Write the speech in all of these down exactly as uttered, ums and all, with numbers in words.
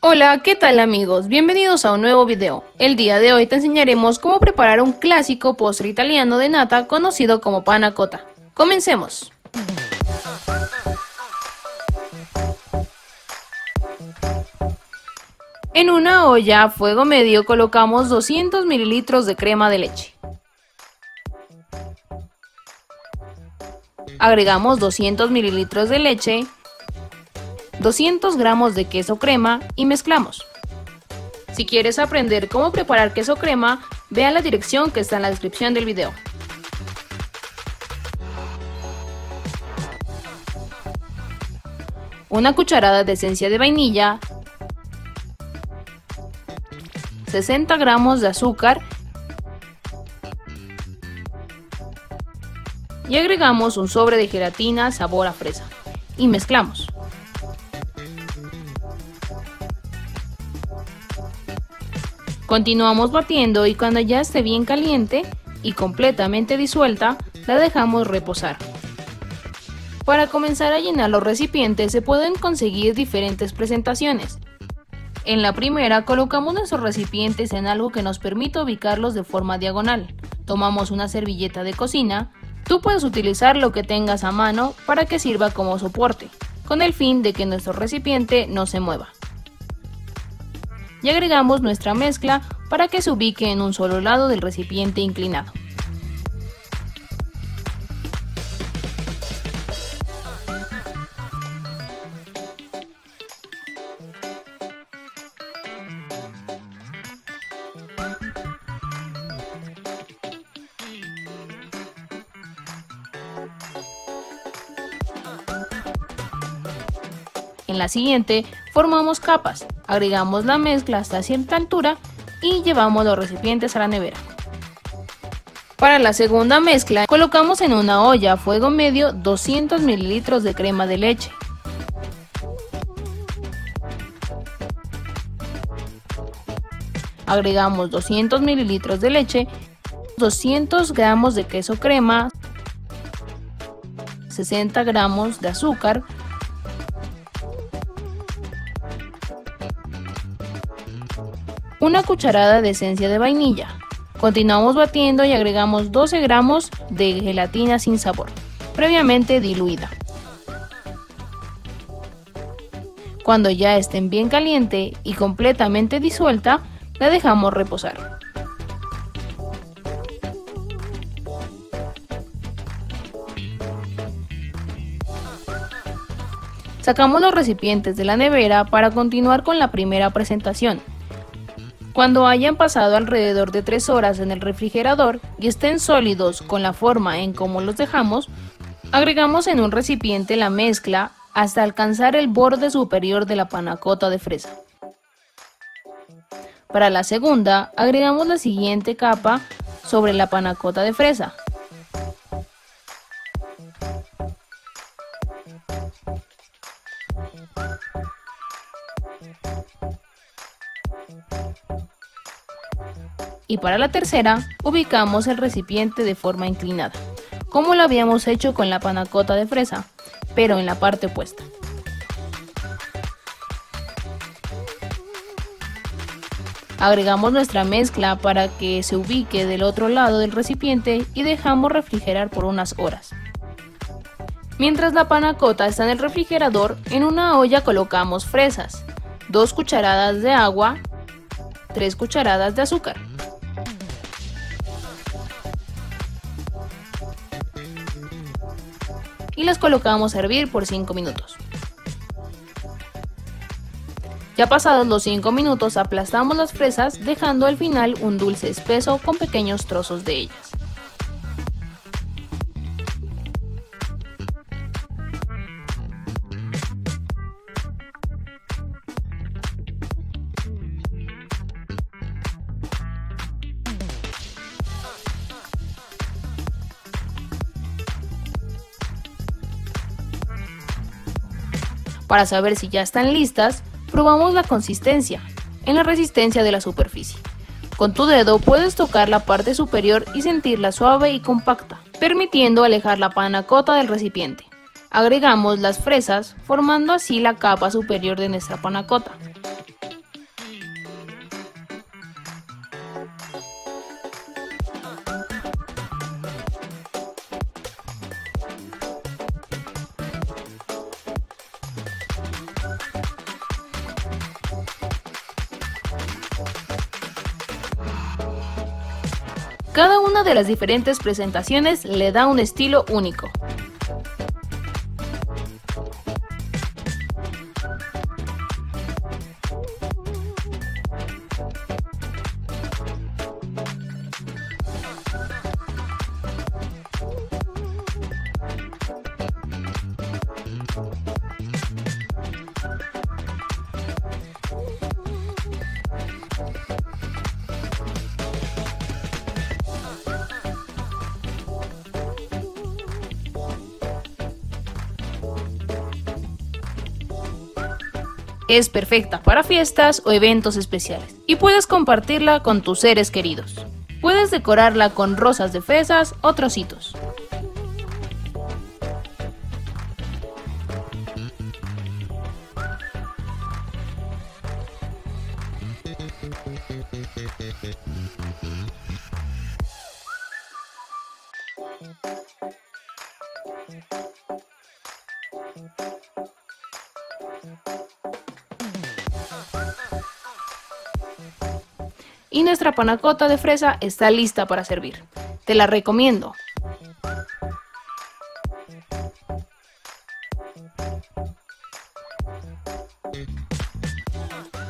Hola, ¿qué tal amigos? Bienvenidos a un nuevo video. El día de hoy te enseñaremos cómo preparar un clásico postre italiano de nata conocido como panna cotta. ¡Comencemos! En una olla a fuego medio colocamos doscientos mililitros de crema de leche. Agregamos doscientos mililitros de leche, doscientos gramos de queso crema y mezclamos. Si quieres aprender cómo preparar queso crema, ve a la dirección que está en la descripción del video. Una cucharada de esencia de vainilla, sesenta gramos de azúcar y agregamos un sobre de gelatina sabor a fresa y mezclamos. Continuamos batiendo y cuando ya esté bien caliente y completamente disuelta, la dejamos reposar. Para comenzar a llenar los recipientes se pueden conseguir diferentes presentaciones. En la primera colocamos nuestros recipientes en algo que nos permita ubicarlos de forma diagonal. Tomamos una servilleta de cocina, tú puedes utilizar lo que tengas a mano para que sirva como soporte, con el fin de que nuestro recipiente no se mueva. Y agregamos nuestra mezcla para que se ubique en un solo lado del recipiente inclinado. En la siguiente formamos capas, agregamos la mezcla hasta cierta altura y llevamos los recipientes a la nevera. Para la segunda mezcla colocamos en una olla a fuego medio doscientos mililitros de crema de leche, agregamos doscientos mililitros de leche, doscientos gramos de queso crema, sesenta gramos de azúcar, una cucharada de esencia de vainilla. Continuamos batiendo y agregamos doce gramos de gelatina sin sabor, previamente diluida. Cuando ya estén bien caliente y completamente disuelta, la dejamos reposar. Sacamos los recipientes de la nevera para continuar con la primera presentación. Cuando hayan pasado alrededor de tres horas en el refrigerador y estén sólidos con la forma en cómo los dejamos, agregamos en un recipiente la mezcla hasta alcanzar el borde superior de la panna cotta de fresa. Para la segunda, agregamos la siguiente capa sobre la panna cotta de fresa. Y para la tercera, ubicamos el recipiente de forma inclinada, como lo habíamos hecho con la panna cotta de fresa, pero en la parte opuesta. Agregamos nuestra mezcla para que se ubique del otro lado del recipiente y dejamos refrigerar por unas horas. Mientras la panna cotta está en el refrigerador, en una olla colocamos fresas, dos cucharadas de agua, tres cucharadas de azúcar. Y las colocamos a hervir por cinco minutos. Ya pasados los cinco minutos aplastamos las fresas dejando al final un dulce espeso con pequeños trozos de ellas. Para saber si ya están listas, probamos la consistencia en la resistencia de la superficie. Con tu dedo puedes tocar la parte superior y sentirla suave y compacta, permitiendo alejar la panna cotta del recipiente. Agregamos las fresas, formando así la capa superior de nuestra panna cotta. Cada una de las diferentes presentaciones le da un estilo único. Es perfecta para fiestas o eventos especiales y puedes compartirla con tus seres queridos. Puedes decorarla con rosas de fresas o trocitos. Y nuestra panna cotta de fresa está lista para servir. Te la recomiendo.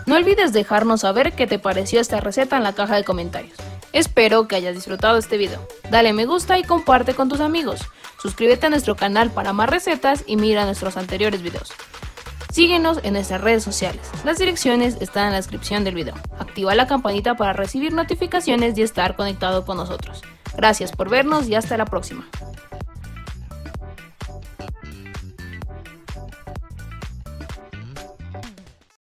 No olvides dejarnos saber qué te pareció esta receta en la caja de comentarios. Espero que hayas disfrutado este video. Dale me gusta y comparte con tus amigos. Suscríbete a nuestro canal para más recetas y mira nuestros anteriores videos. Síguenos en nuestras redes sociales, las direcciones están en la descripción del video. Activa la campanita para recibir notificaciones y estar conectado con nosotros. Gracias por vernos y hasta la próxima.